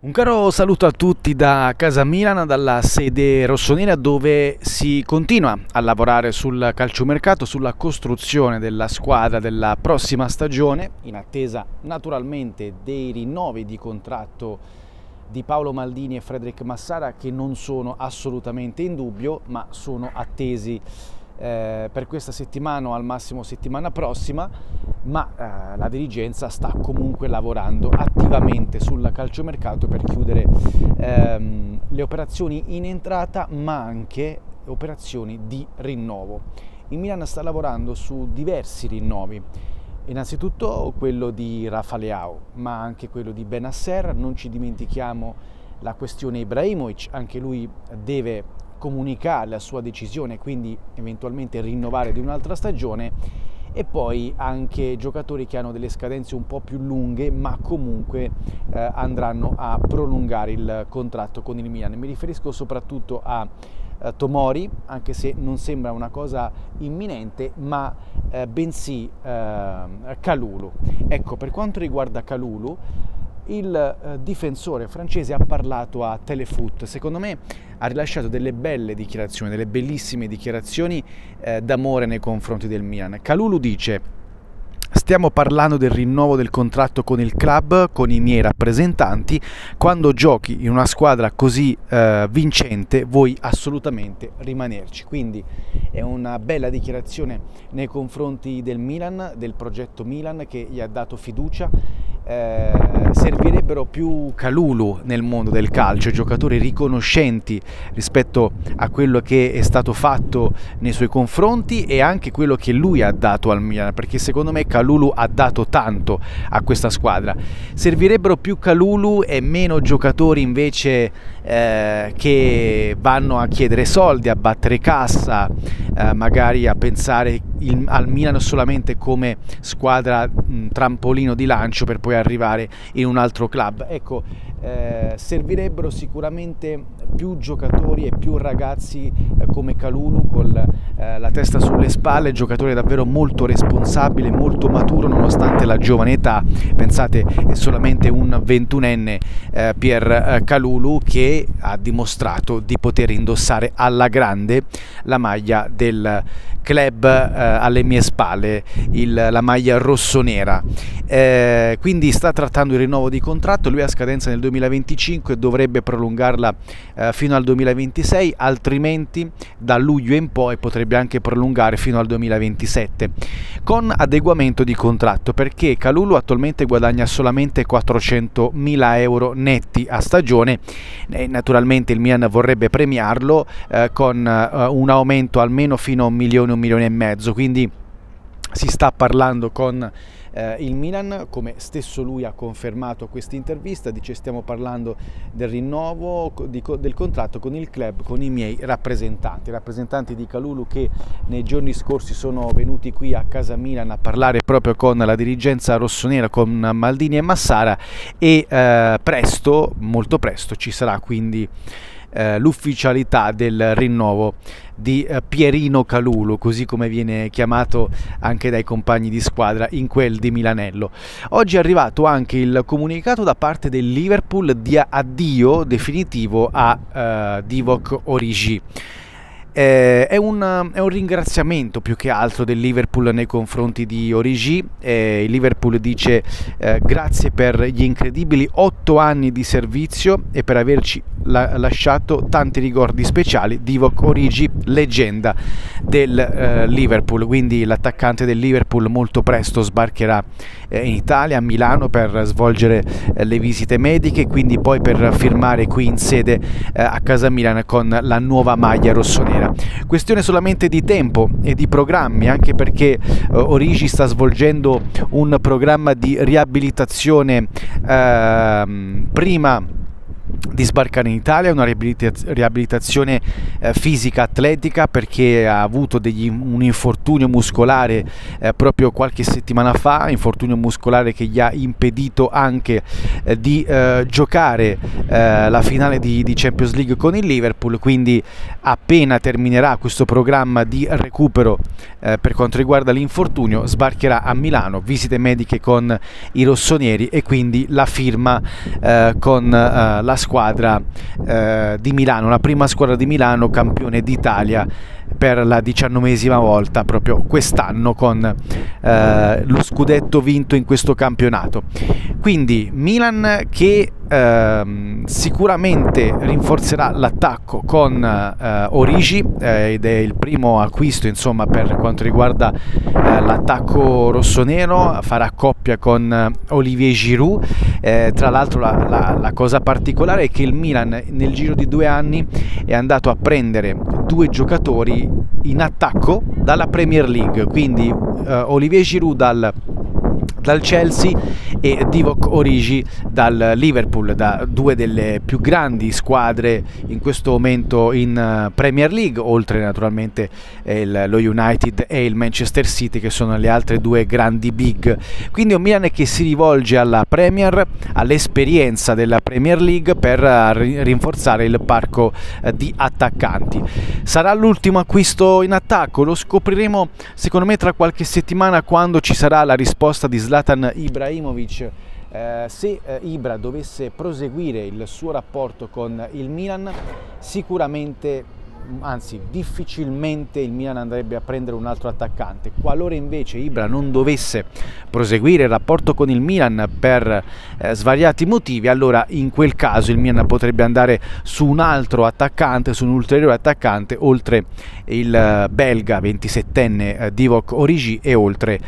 Un caro saluto a tutti da Casa Milan, dalla sede rossonera, dove si continua a lavorare sul calciomercato, sulla costruzione della squadra della prossima stagione, in attesa naturalmente dei rinnovi di contratto di Paolo Maldini e Fredrik Massara, che non sono assolutamente in dubbio, ma sono attesi per questa settimana o al massimo settimana prossima. Ma la dirigenza sta comunque lavorando attivamente sul calciomercato per chiudere le operazioni in entrata, ma anche operazioni di rinnovo. Il Milan sta lavorando su diversi rinnovi, innanzitutto quello di Rafa Leao, ma anche quello di Benasser. Non ci dimentichiamo la questione Ibrahimovic, anche lui deve comunicare la sua decisione, quindi eventualmente rinnovare di un'altra stagione. E poi anche giocatori che hanno delle scadenze un po' più lunghe, ma comunque andranno a prolungare il contratto con il Milan. Mi riferisco soprattutto a Tomori, anche se non sembra una cosa imminente, ma bensì Kalulu. Ecco, per quanto riguarda Kalulu, il difensore francese ha parlato a Telefoot, secondo me ha rilasciato delle belle dichiarazioni, delle bellissime dichiarazioni d'amore nei confronti del Milan. Kalulu dice: stiamo parlando del rinnovo del contratto con il club, con i miei rappresentanti. Quando giochi in una squadra così vincente vuoi assolutamente rimanerci. Quindi è una bella dichiarazione nei confronti del Milan, del progetto Milan, che gli ha dato fiducia. Servirebbero più Kalulu nel mondo del calcio, giocatori riconoscenti rispetto a quello che è stato fatto nei suoi confronti e anche quello che lui ha dato al Milan, perché secondo me Kalulu ha dato tanto a questa squadra. Servirebbero più Kalulu e meno giocatori invece che vanno a chiedere soldi, a battere cassa, magari a pensare al Milan solamente come squadra trampolino di lancio per poi arrivare in un altro club. Ecco, servirebbero sicuramente più giocatori e più ragazzi come Kalulu, con la testa sulle spalle, giocatore davvero molto responsabile, molto maturo nonostante la giovane età. Pensate, è solamente un 21enne Pierre Kalulu, che ha dimostrato di poter indossare alla grande la maglia del club alle mie spalle, la maglia rossonera. Quindi sta trattando il rinnovo di contratto, lui ha scadenza nel 2025 e dovrebbe prolungarla fino al 2026, altrimenti da luglio in poi potrebbe anche prolungare fino al 2027 con adeguamento di contratto, perché Kalulu attualmente guadagna solamente 400.000 euro netti a stagione e naturalmente il Milan vorrebbe premiarlo con un aumento almeno fino a 1 milione, 1,5 milioni, quindi si sta parlando con il Milan, come stesso lui ha confermato a questa intervista. Dice: stiamo parlando del rinnovo del contratto con il club, con i miei rappresentanti. Rappresentanti di Kalulu che nei giorni scorsi sono venuti qui a Casa Milan a parlare proprio con la dirigenza rossonera, con Maldini e Massara, e presto, molto presto, ci sarà quindi l'ufficialità del rinnovo di Pierino Kalulu, così come viene chiamato anche dai compagni di squadra in quel di Milanello. Oggi è arrivato anche il comunicato da parte del Liverpool di addio definitivo a Divock Origi. È un ringraziamento più che altro del Liverpool nei confronti di Origi. Il Liverpool dice: grazie per gli incredibili 8 anni di servizio e per averci lasciato tanti ricordi speciali. Divock Origi, leggenda del Liverpool. Quindi l'attaccante del Liverpool molto presto sbarcherà in Italia, a Milano, per svolgere le visite mediche, quindi poi per firmare qui in sede a Casa Milan con la nuova maglia rossonera. Questione solamente di tempo e di programmi, anche perché Origi sta svolgendo un programma di riabilitazione prima di sbarcare in Italia, una riabilitazione fisica atletica, perché ha avuto un infortunio muscolare proprio qualche settimana fa, infortunio muscolare che gli ha impedito anche di giocare la finale di Champions League con il Liverpool. Quindi appena terminerà questo programma di recupero per quanto riguarda l'infortunio, sbarcherà a Milano, visite mediche con i rossoneri e quindi la firma con la squadra di Milano, la prima squadra di Milano campione d'Italia per la 19ª volta proprio quest'anno, con lo scudetto vinto in questo campionato. Quindi Milan che sicuramente rinforzerà l'attacco con Origi, ed è il primo acquisto insomma per quanto riguarda l'attacco rossonero. Farà coppia con Olivier Giroud. Tra l'altro la cosa particolare è che il Milan nel giro di 2 anni è andato a prendere 2 giocatori in attacco dalla Premier League, quindi Olivier Giroud dal Chelsea e Divock Origi dal Liverpool, da 2 delle più grandi squadre in questo momento in Premier League, oltre naturalmente lo United e il Manchester City, che sono le altre 2 grandi big. Quindi un Milan che si rivolge alla Premier, all'esperienza della Premier League, per rinforzare il parco di attaccanti. Sarà l'ultimo acquisto in attacco? Lo scopriremo secondo me tra qualche settimana, quando ci sarà la risposta di Zlatan Ibrahimovic, se Ibra dovesse proseguire il suo rapporto con il Milan. Sicuramente, anzi difficilmente, il Milan andrebbe a prendere un altro attaccante. Qualora invece Ibra non dovesse proseguire il rapporto con il Milan per svariati motivi, allora in quel caso il Milan potrebbe andare su un altro attaccante, su un ulteriore attaccante, oltre il belga 27enne Divock Origi e oltre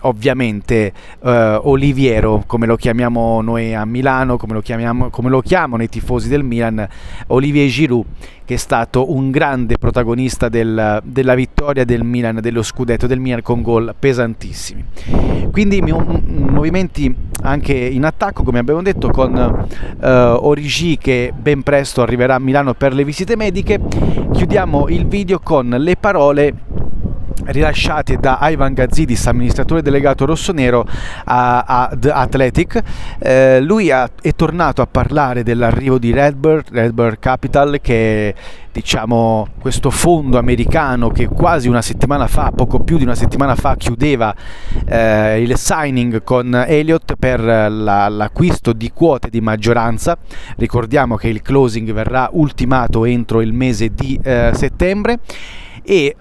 ovviamente Oliviero, come lo chiamiamo noi a Milano, come lo chiamano i tifosi del Milan, Olivier Giroud, che è stato un grande protagonista della vittoria del Milan, dello scudetto del Milan, con gol pesantissimi. Quindi movimenti anche in attacco, come abbiamo detto, con Origi che ben presto arriverà a Milano per le visite mediche. Chiudiamo il video con le parole rilasciate da Ivan Gazidis, amministratore delegato rossonero a The Athletic. Lui è tornato a parlare dell'arrivo di Redbird Capital, che è, diciamo, questo fondo americano che quasi una settimana fa, poco più di una settimana fa, chiudeva il signing con Elliott per l'acquisto di quote di maggioranza. Ricordiamo che il closing verrà ultimato entro il mese di settembre. E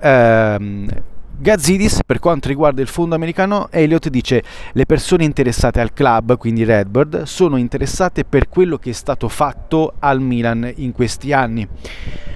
Gazidis, per quanto riguarda il fondo americano Elliott, dice: le persone interessate al club, quindi Redbird, sono interessate per quello che è stato fatto al Milan in questi anni.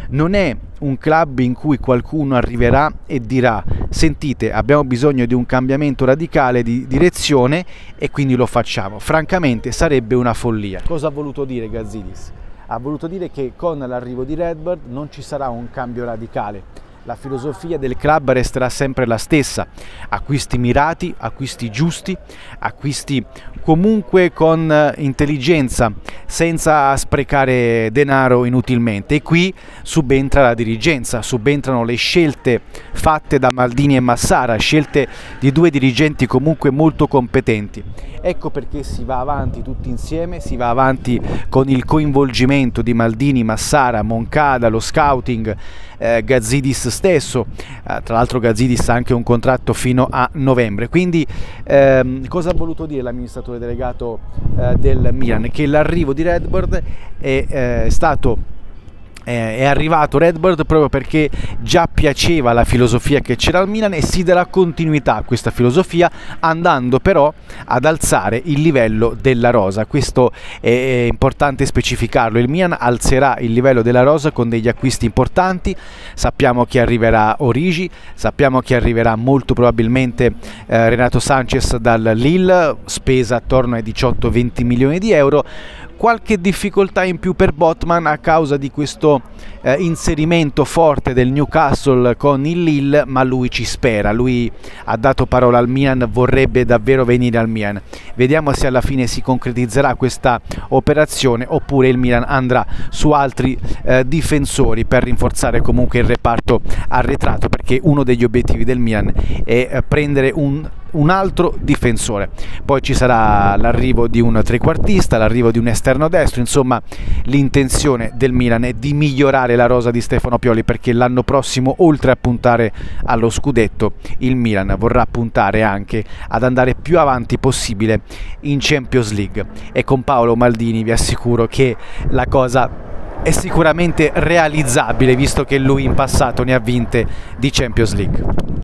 Non è un club in cui qualcuno arriverà e dirà: sentite, abbiamo bisogno di un cambiamento radicale di direzione e quindi lo facciamo. Francamente sarebbe una follia. Cosa ha voluto dire Gazidis? Ha voluto dire che con l'arrivo di Redbird non ci sarà un cambio radicale. La filosofia del club resterà sempre la stessa: acquisti mirati, acquisti giusti, acquisti comunque con intelligenza, senza sprecare denaro inutilmente. E qui subentra la dirigenza, subentrano le scelte fatte da Maldini e Massara, scelte di 2 dirigenti comunque molto competenti. Ecco perché si va avanti tutti insieme, si va avanti con il coinvolgimento di Maldini, Massara, Moncada, lo scouting, Gazidis stesso. Tra l'altro Gazidis ha anche un contratto fino a novembre. Quindi cosa ha voluto dire l'amministratore delegato del Milan? Che l'arrivo di Redbird è arrivato Redbird proprio perché già piaceva la filosofia che c'era al Milan e si darà continuità a questa filosofia, andando però ad alzare il livello della rosa. Questo è importante specificarlo: il Milan alzerà il livello della rosa con degli acquisti importanti. Sappiamo che arriverà Origi, sappiamo che arriverà molto probabilmente Renato Sanchez dal Lille, spesa attorno ai 18-20 milioni di euro. qualche difficoltà in più per Botman a causa di questo inserimento forte del Newcastle con il Lille, ma lui ci spera, lui ha dato parola al Milan, vorrebbe davvero venire al Milan. Vediamo se alla fine si concretizzerà questa operazione oppure il Milan andrà su altri difensori per rinforzare comunque il reparto arretrato, perché uno degli obiettivi del Milan è prendere un altro difensore. Poi ci sarà l'arrivo di un trequartista, l'arrivo di un esterno destro, insomma l'intenzione del Milan è di migliorare la rosa di Stefano Pioli, perché l'anno prossimo, oltre a puntare allo scudetto, il Milan vorrà puntare anche ad andare più avanti possibile in Champions League, e con Paolo Maldini vi assicuro che la cosa è sicuramente realizzabile, visto che lui in passato ne ha vinte di Champions League.